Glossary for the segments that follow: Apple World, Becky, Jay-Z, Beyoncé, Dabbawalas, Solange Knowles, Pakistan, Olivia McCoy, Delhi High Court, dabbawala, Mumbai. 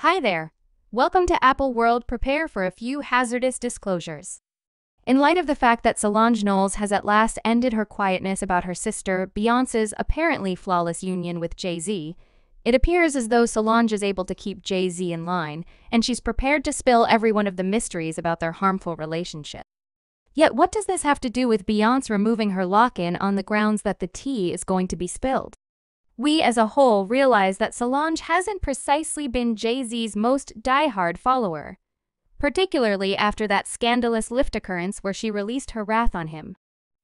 Hi there. Welcome to Apple World. Prepare for a few hazardous disclosures. In light of the fact that Solange Knowles has at last ended her quietness about her sister Beyoncé's apparently flawless union with Jay-Z, it appears as though Solange is able to keep Jay-Z in line, and she's prepared to spill every one of the mysteries about their harmful relationship. Yet what does this have to do with Beyoncé removing her lock-in on the grounds that the tea is going to be spilled? We as a whole realize that Solange hasn't precisely been Jay-Z's most die-hard follower, particularly after that scandalous lift occurrence where she released her wrath on him.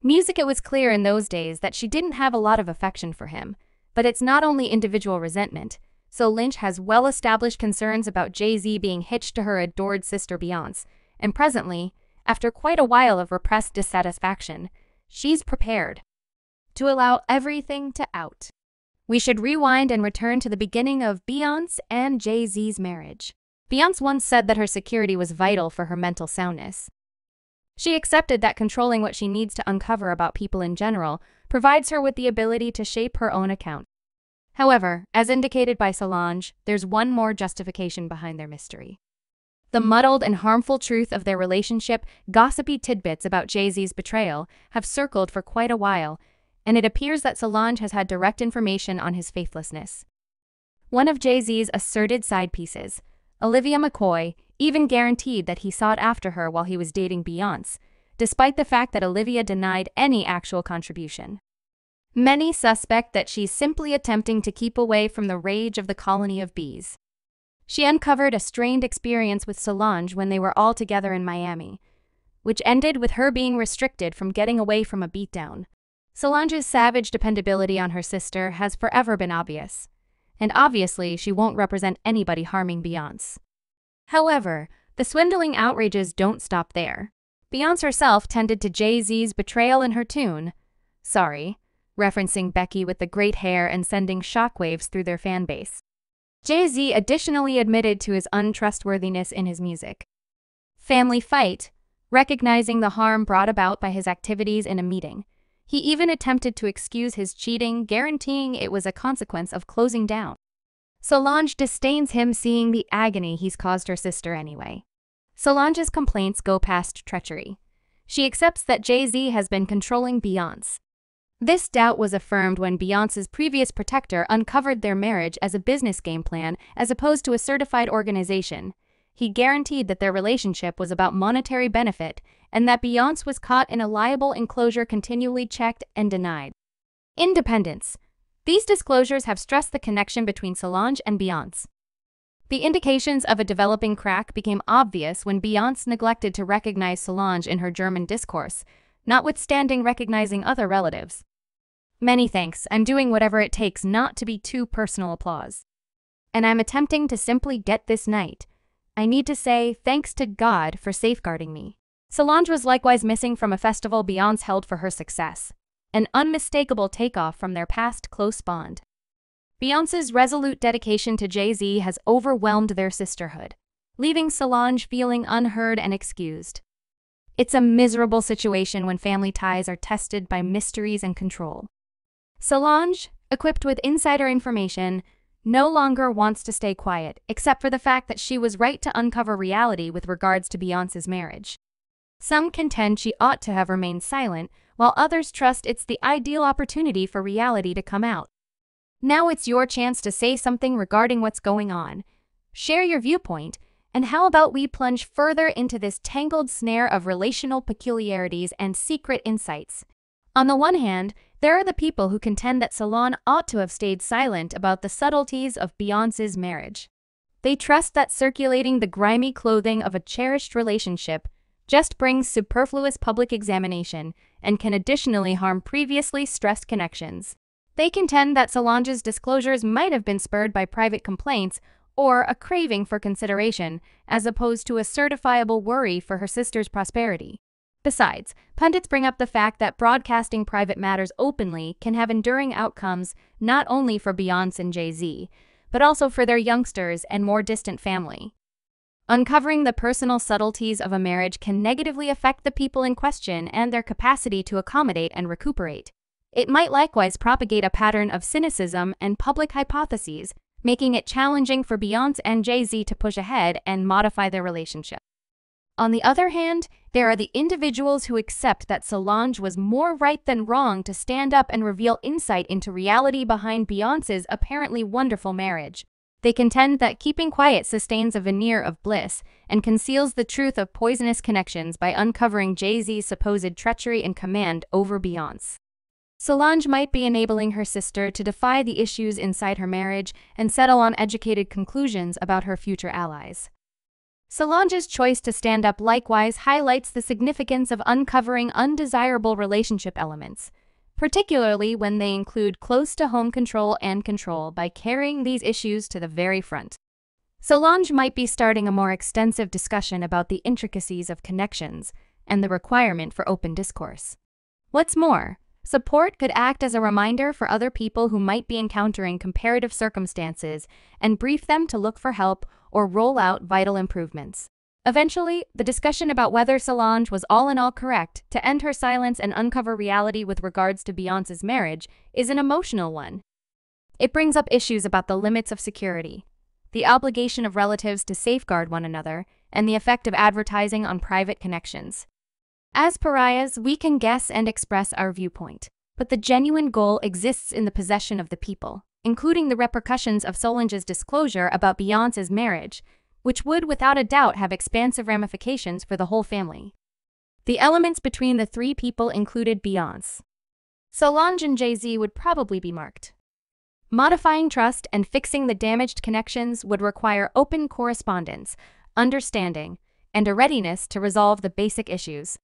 It was clear in those days that she didn't have a lot of affection for him, but it's not only individual resentment, so Lynch has well-established concerns about Jay-Z being hitched to her adored sister Beyoncé, and presently, after quite a while of repressed dissatisfaction, she's prepared to allow everything to out. We should rewind and return to the beginning of Beyoncé and Jay-Z's marriage. Beyoncé once said that her security was vital for her mental soundness. She accepted that controlling what she needs to uncover about people in general provides her with the ability to shape her own account. However, as indicated by Solange, there's one more justification behind their mystery. The muddled and harmful truth of their relationship, gossipy tidbits about Jay-Z's betrayal, have circled for quite a while, and it appears that Solange has had direct information on his faithlessness. One of Jay-Z's asserted side pieces, Olivia McCoy, even guaranteed that he sought after her while he was dating Beyoncé, despite the fact that Olivia denied any actual contribution. Many suspect that she's simply attempting to keep away from the rage of the colony of bees. She uncovered a strained experience with Solange when they were all together in Miami, which ended with her being restricted from getting away from a beatdown. Solange's savage dependability on her sister has forever been obvious, and obviously she won't represent anybody harming Beyoncé. However, the swindling outrages don't stop there. Beyoncé herself tended to Jay-Z's betrayal in her tune, "Sorry," referencing Becky with the great hair and sending shockwaves through their fan base. Jay-Z additionally admitted to his untrustworthiness in his music. Family fight, recognizing the harm brought about by his activities in a meeting. He even attempted to excuse his cheating, guaranteeing it was a consequence of closing down. Solange disdains him, seeing the agony he's caused her sister anyway. Solange's complaints go past treachery. She accepts that Jay-Z has been controlling Beyoncé. This doubt was affirmed when Beyoncé's previous protector uncovered their marriage as a business game plan as opposed to a certified organization. He guaranteed that their relationship was about monetary benefit and that Beyoncé was caught in a liable enclosure continually checked and denied. Independence. These disclosures have stressed the connection between Solange and Beyoncé. The indications of a developing crack became obvious when Beyoncé neglected to recognize Solange in her German discourse, notwithstanding recognizing other relatives. "Many thanks, I'm doing whatever it takes not to be too personal." Applause. "And I'm attempting to simply get this night. I need to say thanks to God for safeguarding me." Solange was likewise missing from a festival Beyoncé held for her success, an unmistakable takeoff from their past close bond. Beyoncé's resolute dedication to Jay-Z has overwhelmed their sisterhood, leaving Solange feeling unheard and excused. It's a miserable situation when family ties are tested by mysteries and control. Solange, equipped with insider information, no longer wants to stay quiet, except for the fact that she was right to uncover reality with regards to Beyoncé's marriage. Some contend she ought to have remained silent, while others trust it's the ideal opportunity for reality to come out. Now it's your chance to say something regarding what's going on. Share your viewpoint, and how about we plunge further into this tangled snare of relational peculiarities and secret insights? On the one hand, there are the people who contend that Solange ought to have stayed silent about the subtleties of Beyoncé's marriage. They trust that circulating the grimy clothing of a cherished relationship just brings superfluous public examination and can additionally harm previously stressed connections. They contend that Solange's disclosures might have been spurred by private complaints or a craving for consideration, as opposed to a certifiable worry for her sister's prosperity. Besides, pundits bring up the fact that broadcasting private matters openly can have enduring outcomes not only for Beyoncé and Jay-Z, but also for their youngsters and more distant family. Uncovering the personal subtleties of a marriage can negatively affect the people in question and their capacity to accommodate and recuperate. It might likewise propagate a pattern of cynicism and public hypotheses making it challenging for Beyoncé and Jay-Z to push ahead and modify their relationship. On the other hand, there are the individuals who accept that Solange was more right than wrong to stand up and reveal insight into reality behind Beyoncé's apparently wonderful marriage. They contend that keeping quiet sustains a veneer of bliss and conceals the truth of poisonous connections by uncovering Jay-Z's supposed treachery and command over Beyoncé. Solange might be enabling her sister to defy the issues inside her marriage and settle on educated conclusions about her future allies. Solange's choice to stand up likewise highlights the significance of uncovering undesirable relationship elements, particularly when they include close-to-home control and control by carrying these issues to the very front. Solange might be starting a more extensive discussion about the intricacies of connections and the requirement for open discourse. What's more, support could act as a reminder for other people who might be encountering comparative circumstances and brief them to look for help or roll out vital improvements. Eventually, the discussion about whether Solange was all in all correct to end her silence and uncover reality with regards to Beyoncé's marriage is an emotional one. It brings up issues about the limits of security, the obligation of relatives to safeguard one another, and the effect of advertising on private connections. As pariahs, we can guess and express our viewpoint, but the genuine goal exists in the possession of the people, including the repercussions of Solange's disclosure about Beyoncé's marriage, which would without a doubt have expansive ramifications for the whole family. The elements between the three people included Beyoncé, Solange, and Jay-Z would probably be marked. Modifying trust and fixing the damaged connections would require open correspondence, understanding, and a readiness to resolve the basic issues.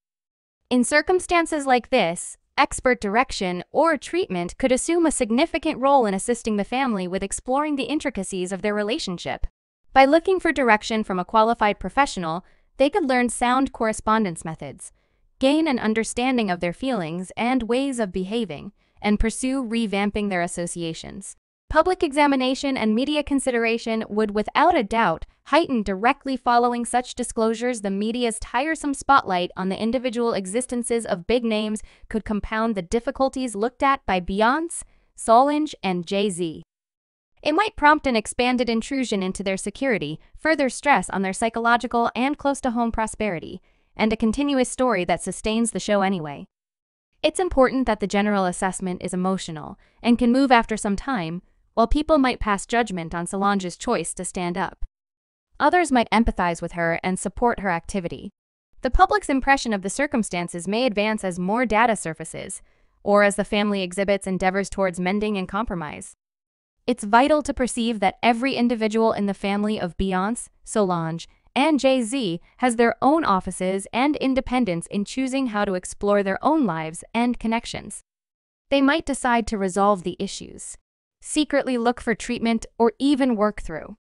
In circumstances like this, expert direction or treatment could assume a significant role in assisting the family with exploring the intricacies of their relationship. By looking for direction from a qualified professional, they could learn sound correspondence methods, gain an understanding of their feelings and ways of behaving, and pursue revamping their associations. Public examination and media consideration would without a doubt heighten directly following such disclosures. The media's tiresome spotlight on the individual existences of big names could compound the difficulties looked at by Beyoncé, Solange, and Jay-Z. It might prompt an expanded intrusion into their security, further stress on their psychological and close-to-home prosperity, and a continuous story that sustains the show anyway. It's important that the general assessment is emotional and can move after some time, while people might pass judgment on Solange's choice to stand up. Others might empathize with her and support her activity. The public's impression of the circumstances may advance as more data surfaces, or as the family exhibits endeavors towards mending and compromise. It's vital to perceive that every individual in the family of Beyoncé, Solange, and Jay-Z has their own offices and independence in choosing how to explore their own lives and connections. They might decide to resolve the issues, secretly look for treatment, or even work through